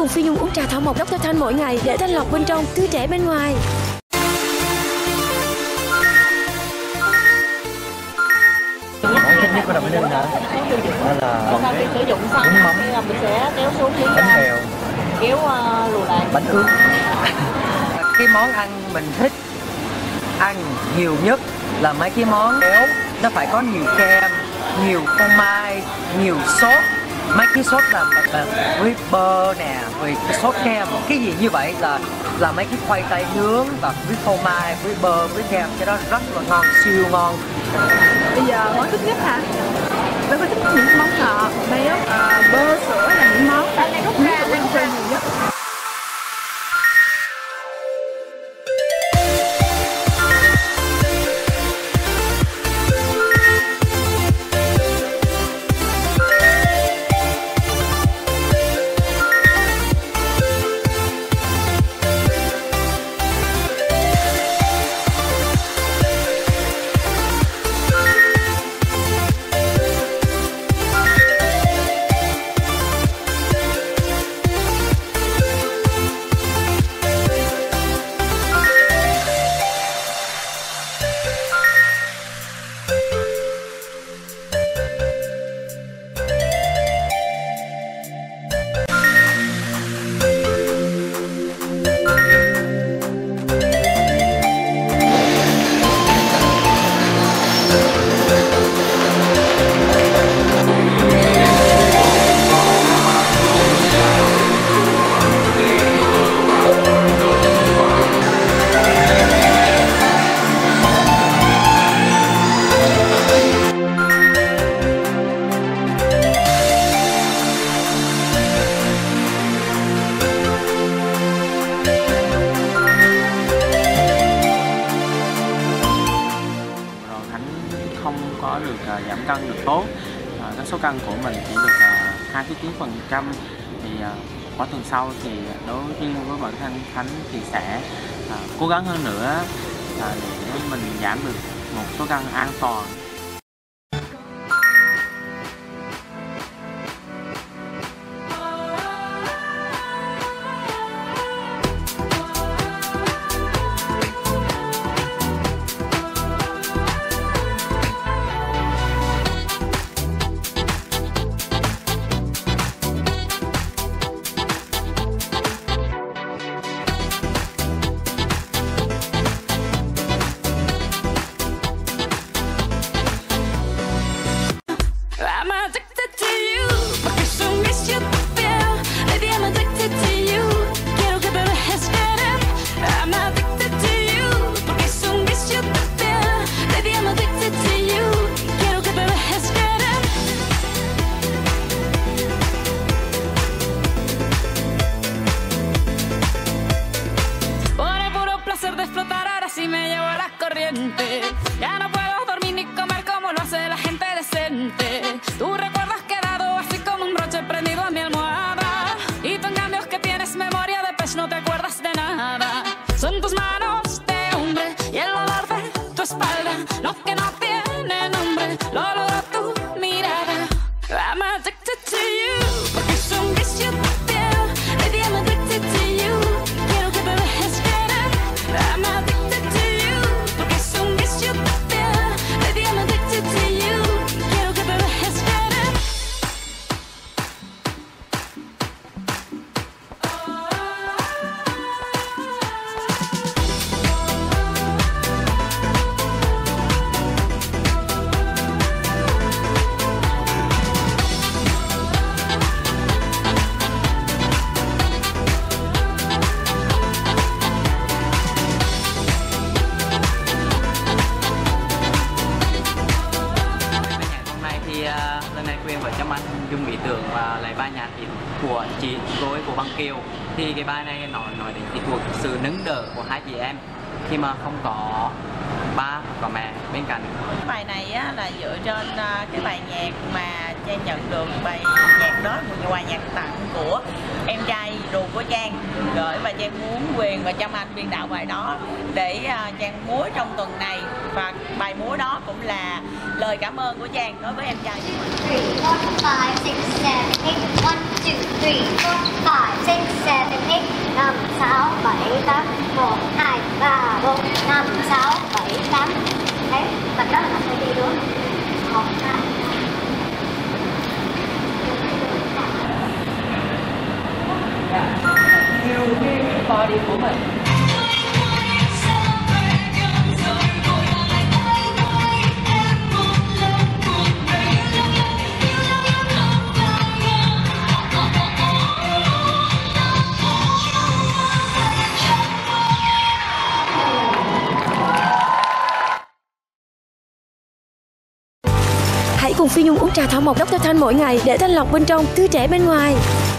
cùng Phi Nhung uống trà thảo mộc Dr. Thanh mỗi ngày để thanh lọc bên trong, tươi trẻ bên ngoài. Nhất của Đồng Liên hả? Đó là còn khi sử dụng xong thì mình sẽ kéo xuống dưới bánh bèo, kéo lùi lại bánh ướt. Cái món ăn mình thích ăn nhiều nhất là mấy cái món béo, nó phải có nhiều kem, nhiều phô mai, nhiều sốt. Mấy cái sốt là với bơ nè, với sốt kem, cái gì như vậy là mấy cái khoai tây nướng và với phô mai, với bơ, với kem, cái đó rất là ngon, siêu ngon. Bây giờ món thích nhất hả? Tôi có thích những món ngọt, béo, bơ, sữa là những món rút ra ăn chơi nhiều nhất. Giảm cân được tốt, các số cân của mình chỉ được 29%. Thì quá tuần sau thì đối với bản thân Khánh thì sẽ cố gắng hơn nữa để mình giảm được một số cân an toàn. Dung Mỹ Tường và lại ba nhạc của chị gối của Bằng Kiều, thì cái bài này nói đến cái cuộc sự nâng đỡ của hai chị em khi mà không có ba có mẹ bên cạnh. Cái bài này á, là dựa trên cái bài nhạc mà Trang nhận được, bài nhạc đó một bài nhạc tặng của em trai ruột của Trang gửi, và Trang muốn Quyền và Châm Anh biên đạo bài đó để Trang múa trong tuần này, và bài múa đó cũng là lời cảm ơn của Trang đối với em trai. 6, 7, 8, 1, 2, 3, 4, 5, 6, 7, 8. Đấy, và đó là bạn phải đi đúng 1, 2. Nhiều khi body của mình cùng Phi Nhung uống trà thảo mộc Dr. Thanh mỗi ngày để thanh lọc bên trong, tươi trẻ bên ngoài.